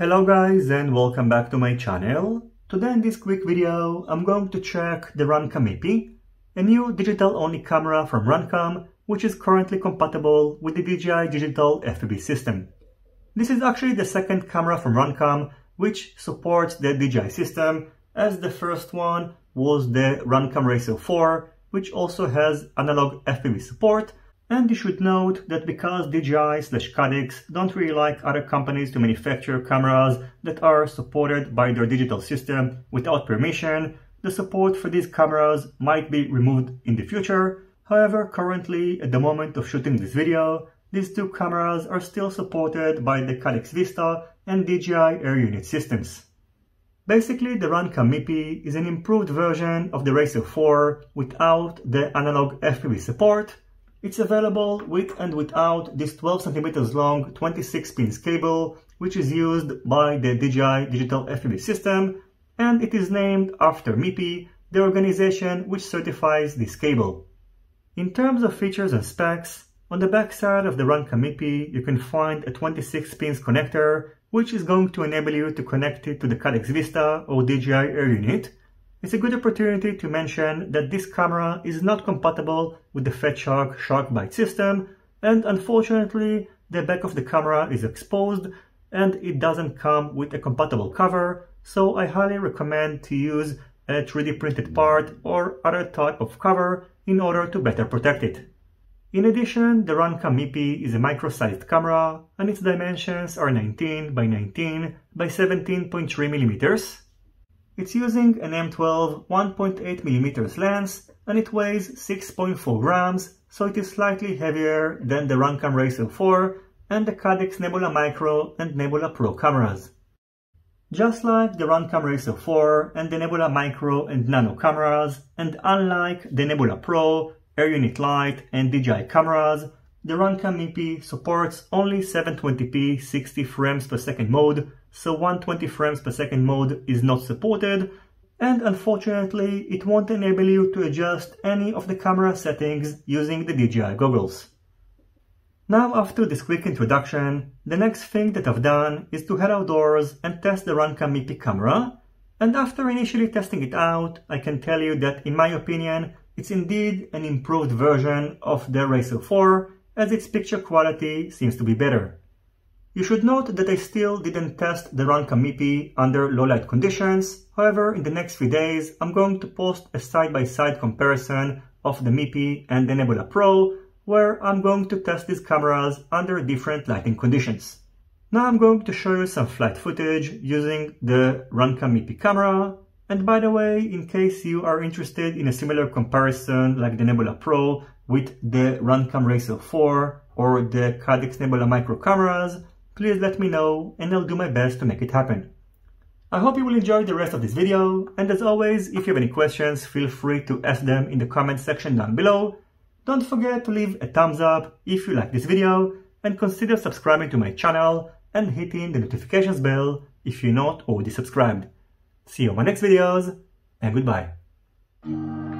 Hello guys and welcome back to my channel. Today in this quick video I'm going to check the Runcam MIPI, a new digital only camera from Runcam which is currently compatible with the DJI digital FPV system. This is actually the second camera from Runcam which supports the DJI system, as the first one was the Runcam Racer 4 which also has analog FPV support. And you should note that because DJI/Caddx don't really like other companies to manufacture cameras that are supported by their digital system without permission, the support for these cameras might be removed in the future. However, currently, at the moment of shooting this video, these two cameras are still supported by the Caddx Vista and DJI Air Unit systems. Basically, the Runcam MIPI is an improved version of the Racer 4 without the analog FPV support. It's available with and without this 12 cm long 26-pin cable, which is used by the DJI Digital FPV system, and it is named after MIPI, the organization which certifies this cable. In terms of features and specs, on the backside of the Runcam MIPI you can find a 26-pin connector, which is going to enable you to connect it to the Caddx Vista or DJI Air Unit. It's a good opportunity to mention that this camera is not compatible with the FatShark SharkBite system, and unfortunately the back of the camera is exposed and it doesn't come with a compatible cover, so I highly recommend to use a 3D printed part or other type of cover in order to better protect it. In addition, the Runcam MIPI is a micro-sized camera and its dimensions are 19 by 19 by 17.3 millimeters. It's using an M12 1.8mm lens and it weighs 6.4 grams, so it is slightly heavier than the Runcam Racer 4 and the Caddx Nebula Micro and Nebula Pro cameras. Just like the Runcam Racer 4 and the Nebula Micro and Nano cameras, and unlike the Nebula Pro, Air Unit Lite and DJI cameras, the Runcam MIPI supports only 720p 60 frames per second mode, so 120 frames per second mode is not supported, and unfortunately it won't enable you to adjust any of the camera settings using the DJI goggles. Now, after this quick introduction, the next thing that I've done is to head outdoors and test the Runcam MIPI camera, and after initially testing it out, I can tell you that in my opinion it's indeed an improved version of the Racer 4, as its picture quality seems to be better. You should note that I still didn't test the Runcam MIPI under low light conditions. However, in the next few days I'm going to post a side-by-side comparison of the MIPI and the Nebula Pro, where I'm going to test these cameras under different lighting conditions. Now I'm going to show you some flight footage using the Runcam MIPI camera, and by the way, in case you are interested in a similar comparison like the Nebula Pro with the Runcam Racer 4 or the Caddx Nebula Micro cameras, please let me know and I'll do my best to make it happen. I hope you will enjoy the rest of this video, and as always, if you have any questions, feel free to ask them in the comment section down below. Don't forget to leave a thumbs up if you like this video, and consider subscribing to my channel and hitting the notifications bell if you're not already subscribed. See you on my next videos, and goodbye.